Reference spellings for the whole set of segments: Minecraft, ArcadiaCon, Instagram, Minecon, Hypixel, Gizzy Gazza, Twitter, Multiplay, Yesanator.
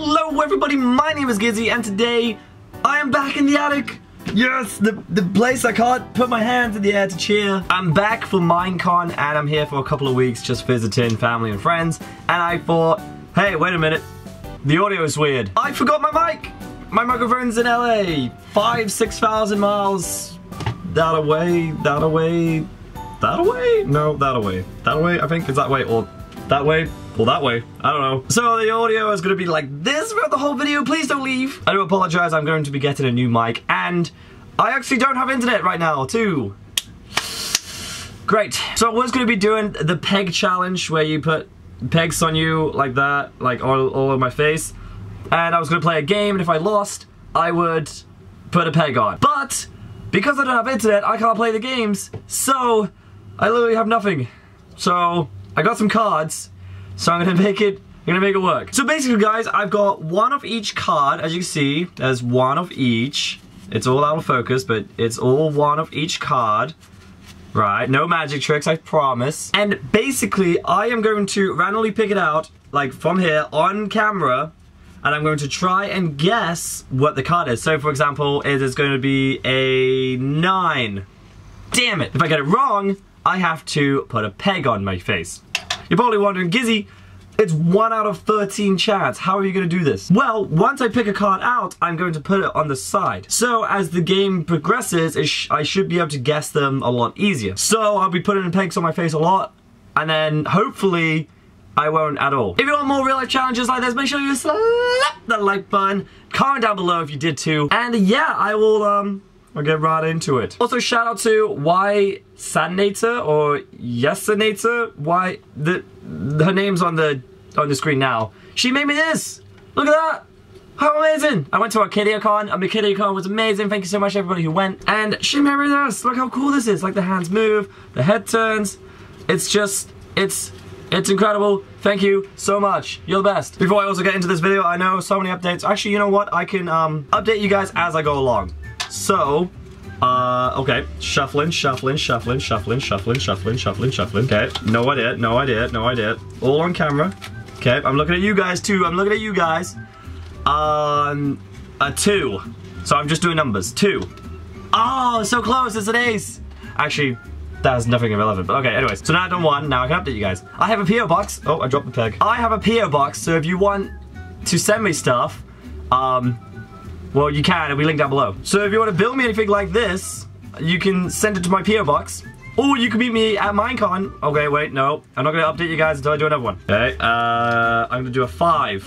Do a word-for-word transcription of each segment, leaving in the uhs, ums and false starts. Hello everybody, my name is Gizzy and today I am back in the attic. Yes, the, the place I can't put my hands in the air to cheer. I'm back for Minecon and I'm here for a couple of weeks just visiting family and friends, and I thought, hey, wait a minute, the audio is weird. I forgot my mic! My microphone's in L A, five, six thousand miles that away, that away, that away? No, that away. That away, I think, is that way, or that way. Well, that way. I don't know. So the audio is going to be like this throughout the whole video. Please don't leave. I do apologize. I'm going to be getting a new mic. And I actually don't have internet right now, too. Great. So I was going to be doing the peg challenge where you put pegs on you like that, like all, all over my face. And I was going to play a game. And if I lost, I would put a peg on. But because I don't have internet, I can't play the games. So I literally have nothing. So I got some cards. So I'm gonna make it, I'm gonna make it work. So basically guys, I've got one of each card, as you can see, there's one of each. It's all out of focus, but it's all one of each card. Right, no magic tricks, I promise. And basically, I am going to randomly pick it out, like from here, on camera, and I'm going to try and guess what the card is. So for example, it is gonna be a nine. Damn it, if I get it wrong, I have to put a peg on my face. You're probably wondering, Gizzy, it's one out of thirteen chance. How are you going to do this? Well, once I pick a card out, I'm going to put it on the side. So as the game progresses, it sh I should be able to guess them a lot easier. So I'll be putting pegs on my face a lot, and then hopefully I won't at all. If you want more real life challenges like this, make sure you slap that like button. Comment down below if you did too. And yeah, I will, um... I'll get right into it. Also, shout out to Yesanator or Yesanator. Why the, the her name's on the on the screen now. She made me this. Look at that. How amazing! I went to ArcadiaCon. Um, ArcadiaCon was amazing. Thank you so much, everybody who went. And she made me this. Look how cool this is. Like the hands move, the head turns. It's just, it's, it's incredible. Thank you so much. You're the best. Before I also get into this video, I know so many updates. Actually, you know what? I can um update you guys as I go along. So, uh, okay, shuffling, shuffling, shuffling, shuffling, shuffling, shuffling, shuffling, shuffling, okay, no idea, no idea, no idea, all on camera, okay, I'm looking at you guys too, I'm looking at you guys, um, a two, so I'm just doing numbers, two, oh, so close, it's an ace, actually, that's nothing irrelevant, but okay, anyways, so now I've done one, now I can update you guys, I have a P O box, oh, I dropped the peg, I have a P O box, so if you want to send me stuff, um, well, you can, it'll be linked down below. So if you want to build me anything like this, you can send it to my P O box, or you can meet me at Minecon. Okay, wait, no, I'm not going to update you guys until I do another one. Okay, uh, I'm going to do a five.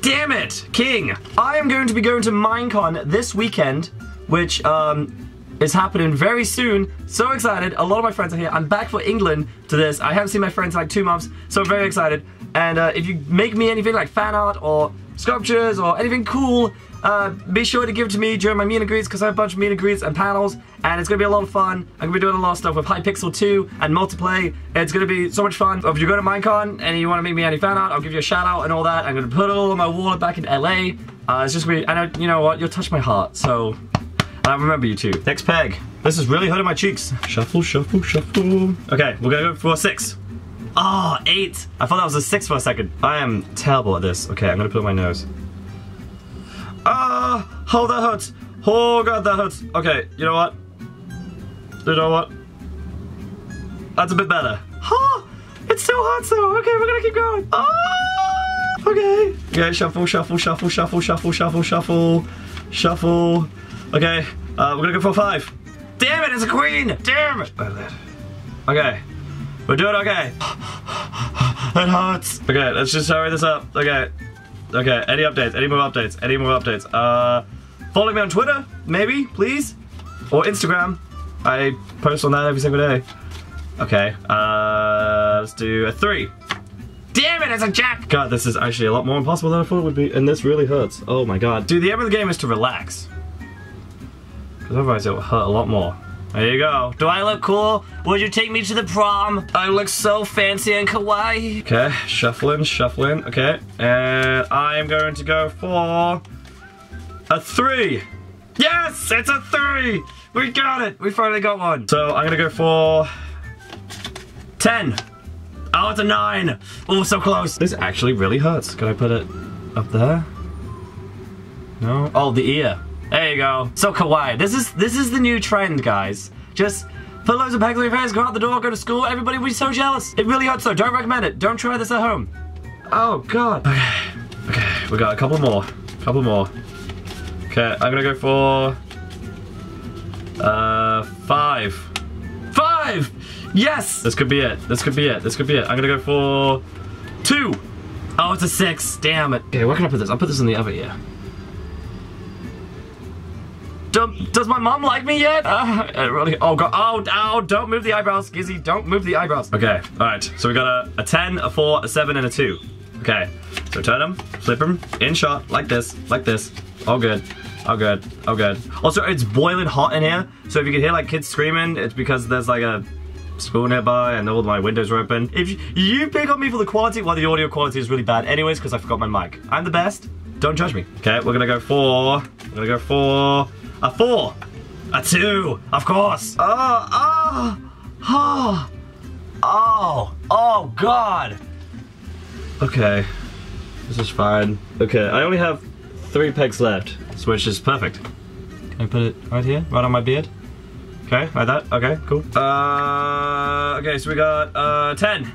Damn it, king! I am going to be going to Minecon this weekend, which um, is happening very soon. So excited, a lot of my friends are here. I'm back for England to this. I haven't seen my friends in like two months, so I'm very excited. And uh, if you make me anything like fan art or sculptures or anything cool, Uh, be sure to give it to me during my meet and greets, because I have a bunch of meet and greets and panels, and it's going to be a lot of fun. I'm going to be doing a lot of stuff with Hypixel two and Multiplay. It's going to be so much fun. If you go to Minecon and you want to make me any fan art, I'll give you a shout out and all that. I'm going to put it all on my wall back in L A. Uh, it's just going to be, and I, you know what, you'll touch my heart, so I remember you too. Next peg. This is really hurting my cheeks. Shuffle, shuffle, shuffle. Okay, we're going to go for a six. Ah, oh, eight. I thought that was a six for a second. I am terrible at this. Okay, I'm going to put it on my nose. Ah, uh, oh, that hurts. Oh god, that hurts. Okay, you know what? You know what? That's a bit better. Huh? It still hurts though. Okay, we're gonna keep going. Ah! Okay. Okay, shuffle, shuffle, shuffle, shuffle, shuffle, shuffle, shuffle, shuffle. Okay, uh, we're gonna go for a five. Damn it, it's a queen! Damn it! Okay, we're doing okay. It hurts. Okay, let's just hurry this up. Okay. Okay, any updates, any more updates, any more updates. Uh, follow me on Twitter, maybe, please? Or Instagram. I post on that every single day. Okay, uh, let's do a three. Damn it, it's a jack! God, this is actually a lot more impossible than I thought it would be, and this really hurts. Oh my god. Dude, the aim of the game is to relax. Because otherwise it will hurt a lot more. There you go. Do I look cool? Would you take me to the prom? I look so fancy and kawaii. Okay, shuffling, shuffling, okay. And I'm going to go for a three. Yes, it's a three. We got it. We finally got one. So I'm gonna go for ten. Oh, it's a nine. Oh, so close. This actually really hurts. Can I put it Up there? No? Oh, the ear. There you go. So kawaii. This is this is the new trend, guys. Just put loads of pegs on your face, go out the door, go to school. Everybody would be so jealous. It really ought so. Don't recommend it. Don't try this at home. Oh, God. Okay. Okay. We got a couple more. Couple more. Okay. I'm going to go for... Uh... Five. Five! Yes! This could be it. This could be it. This could be it. I'm going to go for... Two! Oh, it's a six. Damn it. Okay, where can I put this? I'll put this in the other ear. Does, does my mom like me yet? Uh, really, oh, God. Oh, oh, don't move the eyebrows, Gizzy. Don't move the eyebrows. Okay, all right. So we got a, a ten, a four, a seven, and a two. Okay, so turn them, flip them, in shot, like this, like this. All good. All good. All good. Also, it's boiling hot in here. So if you can hear, like, kids screaming, it's because there's, like, a school nearby and all my windows are open. If you, you pick on me for the quality, well, the audio quality is really bad anyways because I forgot my mic. I'm the best. Don't judge me. Okay, we're going to go for... We're going to go for... A four, a two, of course. Oh, oh, oh, oh, oh, God. Okay, this is fine. Okay, I only have three pegs left, which is perfect. Can I put it right here, right on my beard? Okay, like that, okay, cool. Uh, okay, so we got uh, ten.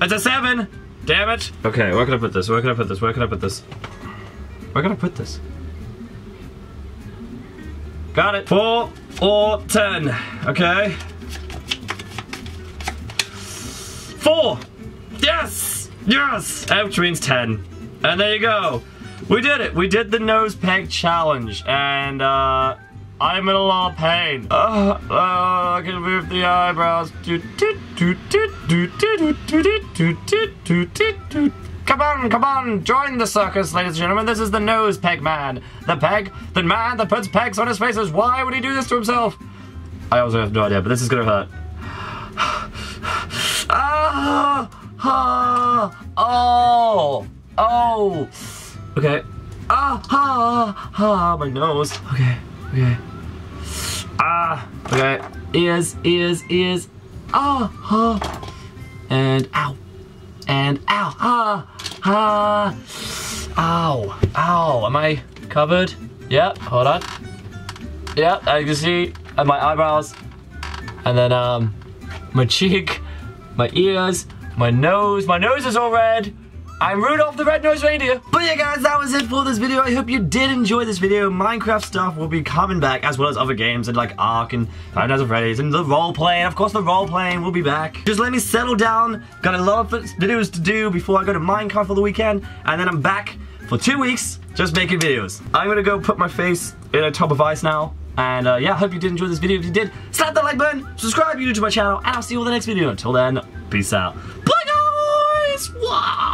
It's a seven, damn it. Okay, where can I put this, where can I put this, where can I put this? Where can I put this? Got it. Four or ten. Okay. Four. Yes. Yes. Which means ten. And there you go. We did it. We did the nose peg challenge. And uh, I'm in a lot of pain. Oh, oh, I can move the eyebrows. Come on, come on, join the circus, ladies and gentlemen. This is the nose peg man. The peg, the man that puts pegs on his faces. Why would he do this to himself? I also have no idea, but this is gonna hurt. Ah, ah, oh, oh. Okay. Ah, ah, ah, my nose. Okay, okay. Ah, okay. Ears, ears, ears. Ah, ah. And ow. And ow, ah, ah, ow, ow. Am I covered? Yep, hold on. Yep, as you can see, and my eyebrows, and then um, my cheek, my ears, my nose. My nose is all red. I'm Rudolph the Red-Nosed Reindeer. But yeah, guys, that was it for this video. I hope you did enjoy this video. Minecraft stuff will be coming back, as well as other games, and like Ark and Five Nights at Freddy's, and the role-playing. Of course, the role-playing will be back. Just let me settle down. Got a lot of videos to do before I go to Minecon for the weekend, and then I'm back for two weeks just making videos. I'm gonna go put my face in a tub of ice now, and uh, yeah, I hope you did enjoy this video. If you did, slap that like button, subscribe if you're new to my channel, and I'll see you all in the next video. Until then, peace out. Bye, guys! Wow!